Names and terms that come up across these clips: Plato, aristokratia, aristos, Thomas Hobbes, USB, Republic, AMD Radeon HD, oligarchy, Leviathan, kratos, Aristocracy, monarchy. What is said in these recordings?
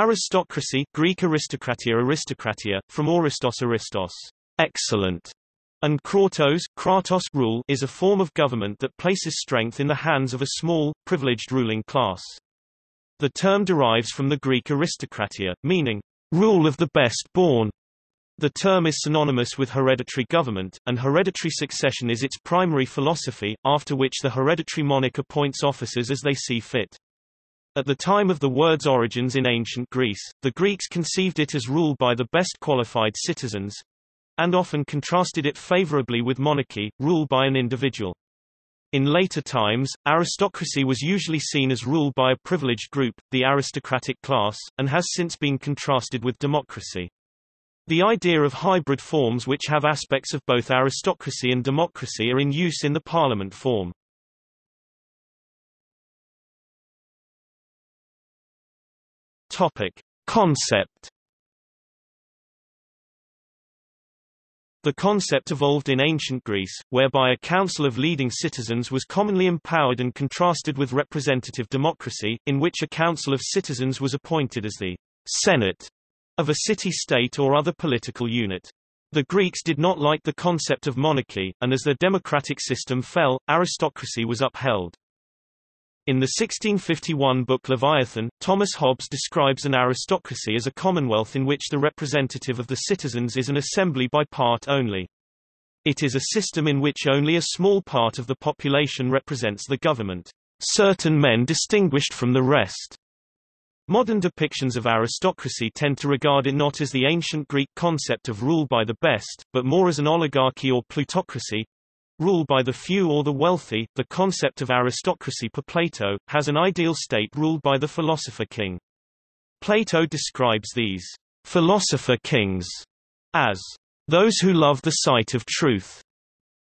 Aristocracy, Greek aristokratia, aristokratia, from aristos, aristos, excellent, and kratos, kratos, rule, is a form of government that places strength in the hands of a small, privileged ruling class. The term derives from the Greek aristokratia, meaning, rule of the best born. The term is synonymous with hereditary government, and hereditary succession is its primary philosophy, after which the hereditary monarch appoints officers as they see fit. At the time of the word's origins in ancient Greece, the Greeks conceived it as rule by the best qualified citizens, and often contrasted it favorably with monarchy, rule by an individual. In later times, aristocracy was usually seen as rule by a privileged group, the aristocratic class, and has since been contrasted with democracy. The idea of hybrid forms which have aspects of both aristocracy and democracy are in use in the parliament form. Topic: Concept. The concept evolved in ancient Greece, whereby a council of leading citizens was commonly empowered and contrasted with representative democracy, in which a council of citizens was appointed as the Senate of a city-state or other political unit. The Greeks did not like the concept of monarchy, and as their democratic system fell, aristocracy was upheld. In the 1651 book Leviathan, Thomas Hobbes describes an aristocracy as a commonwealth in which the representative of the citizens is an assembly by part only. It is a system in which only a small part of the population represents the government, certain men distinguished from the rest. Modern depictions of aristocracy tend to regard it not as the ancient Greek concept of rule by the best, but more as an oligarchy or plutocracy, rule by the few or the wealthy. The concept of aristocracy per Plato has an ideal state ruled by the philosopher king. Plato describes these philosopher kings as those who love the sight of truth.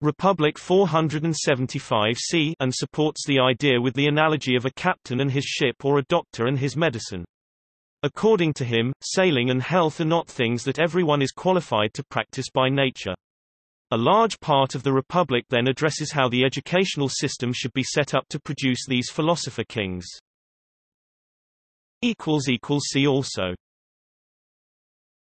Republic 475 c, and supports the idea with the analogy of a captain and his ship or a doctor and his medicine. According to him, sailing and health are not things that everyone is qualified to practice by nature. A large part of the Republic then addresses how the educational system should be set up to produce these philosopher kings. See also